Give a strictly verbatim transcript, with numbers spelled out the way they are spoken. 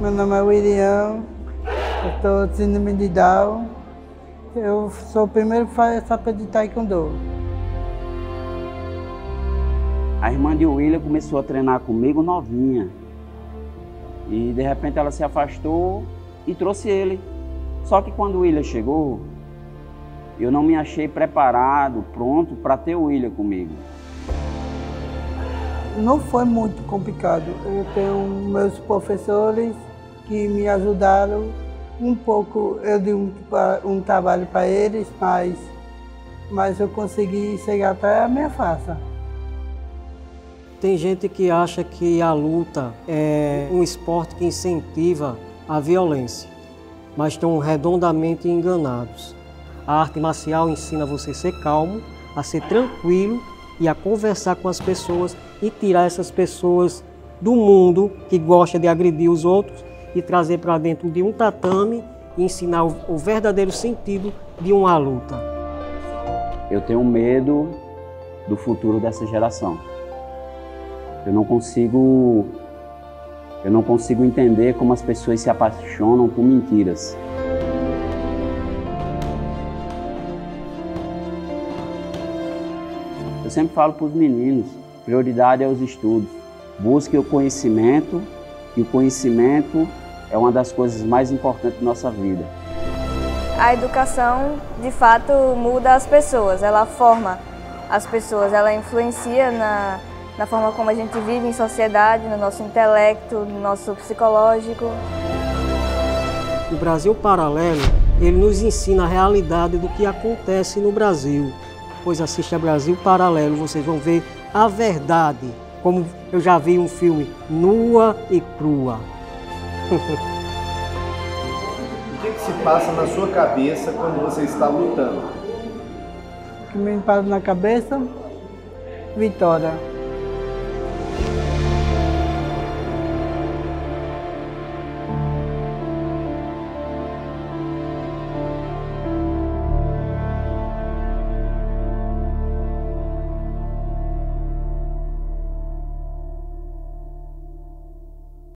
Meu nome é William, eu estou de síndrome de Down. Eu sou o primeiro faixa de taekwondo. A irmã de William começou a treinar comigo novinha. E de repente ela se afastou e trouxe ele. Só que quando o William chegou, eu não me achei preparado, pronto para ter o William comigo. Não foi muito complicado. Eu tenho meus professores que me ajudaram um pouco. Eu dei um, um trabalho para eles, mas, mas eu consegui chegar até a minha faixa. Tem gente que acha que a luta é um esporte que incentiva a violência, mas estão redondamente enganados. A arte marcial ensina você a ser calmo, a ser tranquilo e a conversar com as pessoas e tirar essas pessoas do mundo que gosta de agredir os outros e trazer para dentro de um tatame e ensinar o verdadeiro sentido de uma luta. Eu tenho medo do futuro dessa geração. Eu não consigo, eu não consigo entender como as pessoas se apaixonam por mentiras. Eu sempre falo para os meninos, prioridade é os estudos. Busque o conhecimento, e o conhecimento é uma das coisas mais importantes da nossa vida. A educação, de fato, muda as pessoas, ela forma as pessoas, ela influencia na... na forma como a gente vive em sociedade, no nosso intelecto, no nosso psicológico. O Brasil Paralelo, ele nos ensina a realidade do que acontece no Brasil. Pois assista Brasil Paralelo, vocês vão ver a verdade, como eu já vi um filme, nua e crua. O que que se passa na sua cabeça quando você está lutando? O que me passa na cabeça? Vitória.